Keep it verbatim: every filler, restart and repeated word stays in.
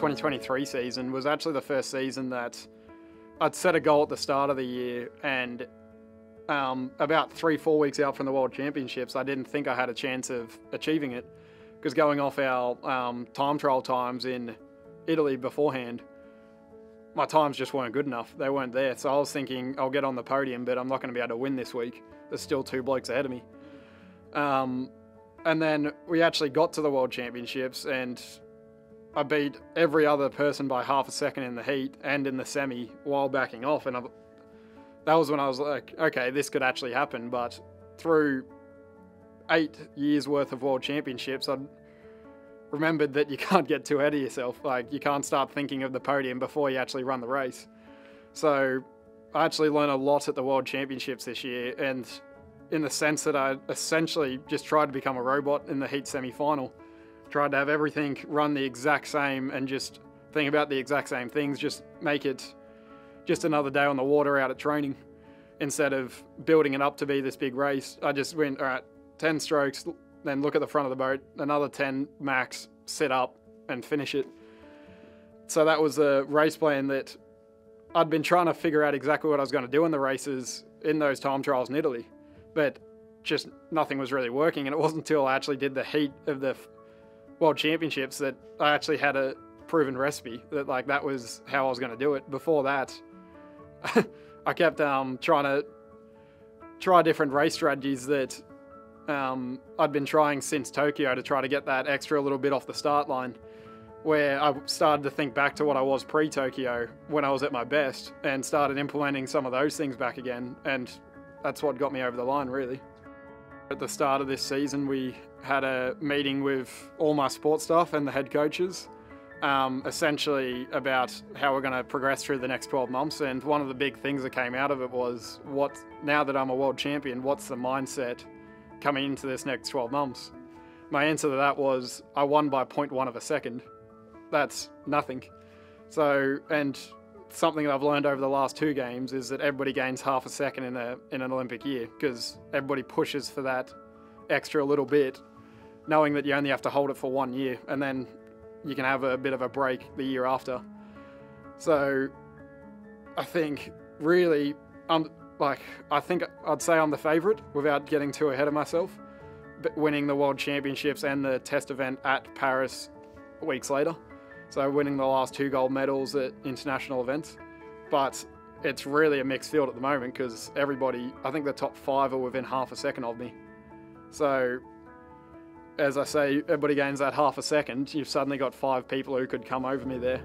twenty twenty-three season was actually the first season that I'd set a goal at the start of the year, and um, about three, four weeks out from the World Championships, I didn't think I had a chance of achieving it, because going off our um, time trial times in Italy beforehand, my times just weren't good enough. They weren't there. So I was thinking, I'll get on the podium, but I'm not going to be able to win this week. There's still two blokes ahead of me. Um, and then we actually got to the World Championships, and I beat every other person by half a second in the heat and in the semi while backing off. And I, that was when I was like, okay, this could actually happen. But through eight years worth of World Championships, I remembered that you can't get too ahead of yourself. Like, you can't start thinking of the podium before you actually run the race. So I actually learned a lot at the World Championships this year, and in the sense that I essentially just tried to become a robot in the heat semi-final. Tried to have everything run the exact same and just think about the exact same things, just make it just another day on the water out at training instead of building it up to be this big race. I just went, all right, ten strokes, then look at the front of the boat, another ten max, sit up and finish it. So that was a race plan that I'd been trying to figure out exactly what I was going to do in the races in those time trials in Italy, but just nothing was really working. And it wasn't until I actually did the heat of the World Championships that I actually had a proven recipe, that like that was how I was going to do it. Before that, I kept um, trying to try different race strategies that um, I'd been trying since Tokyo to try to get that extra little bit off the start line, where I started to think back to what I was pre-Tokyo when I was at my best and started implementing some of those things back again. And that's what got me over the line, really. At the start of this season, we had a meeting with all my sports staff and the head coaches, um, essentially about how we're going to progress through the next twelve months. And one of the big things that came out of it was, what, now that I'm a world champion, what's the mindset coming into this next twelve months? My answer to that was, I won by zero point one of a second. That's nothing. So, and something that I've learned over the last two games is that everybody gains half a second in a in an Olympic year, because everybody pushes for that extra little bit, knowing that you only have to hold it for one year and then you can have a bit of a break the year after. So I think really, I'm like, I think I'd say I'm the favourite without getting too ahead of myself, but winning the World Championships and the test event at Paris weeks later. So winning the last two gold medals at international events. But it's really a mixed field at the moment, because everybody, I think the top five are within half a second of me. So as I say, everybody gains that half a second. You've suddenly got five people who could come over me there.